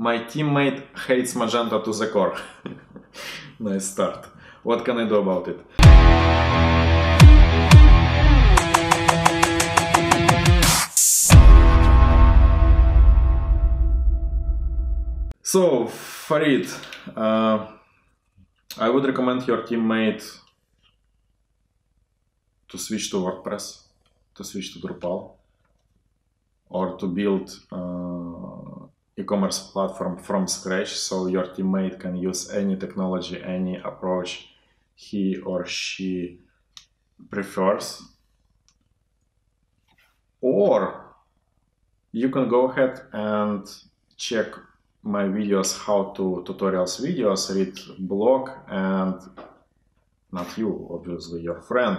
My teammate hates Magento to the core. Nice start. What can I do about it? So, Farid, I would recommend your teammate to switch to WordPress, to switch to Drupal, or to build e-commerce platform from scratch, so your teammate can use any technology, any approach he or she prefers. Or you can go ahead and check my videos, how to tutorials videos, read blog, and not you, obviously, your friend.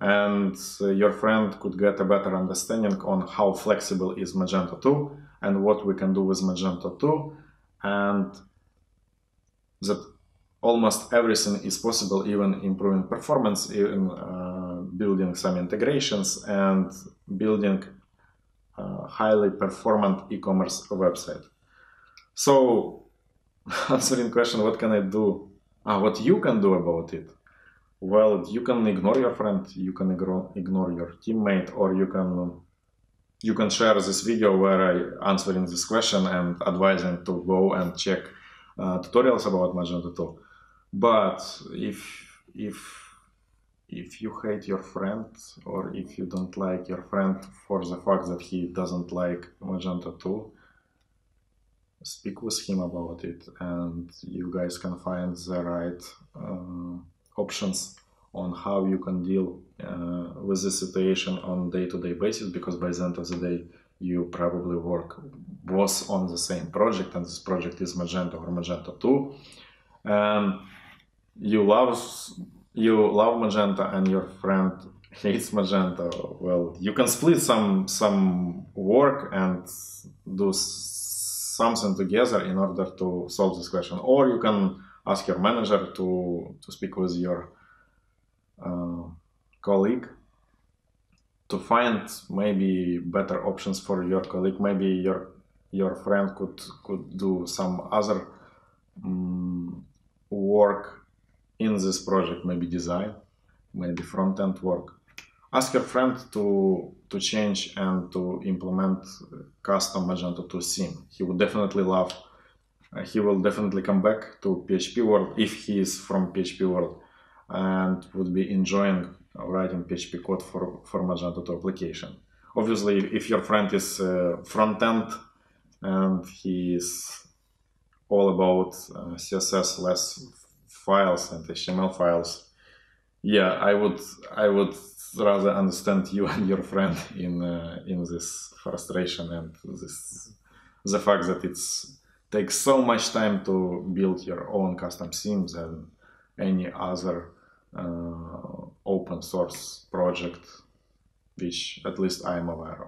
And your friend could get a better understanding on how flexible is Magento 2 and what we can do with Magento 2, and that almost everything is possible, even improving performance, even building some integrations and building a highly performant e-commerce website. So, answering question, what can I do? What you can do about it? Well, you can ignore your friend, you can ignore your teammate, or you can share this video where I answering this question and advising to go and check tutorials about Magento 2. But if you hate your friend, or if you don't like your friend for the fact that he doesn't like Magento 2, speak with him about it, and you guys can find the right options on how you can deal with the situation on day-to-day basis, because by the end of the day you probably work both on the same project, and this project is Magento or Magento 2. You love Magento and your friend hates Magento. Well, you can split some work and do something together in order to solve this question, or you can ask your manager to speak with your colleague to find maybe better options for your colleague. Maybe your friend could do some other work in this project, maybe design, maybe front-end work. Ask your friend to change and to implement custom Magento 2 theme. He would definitely love. He will definitely come back to PHP world if he is from PHP world, and would be enjoying writing PHP code for Magento 2 application. Obviously, if your friend is front-end and he is all about CSS, less files and HTML files, yeah, I would rather understand you and your friend in this frustration and the fact that it takes so much time to build your own custom themes than any other open source project, which at least I'm aware of.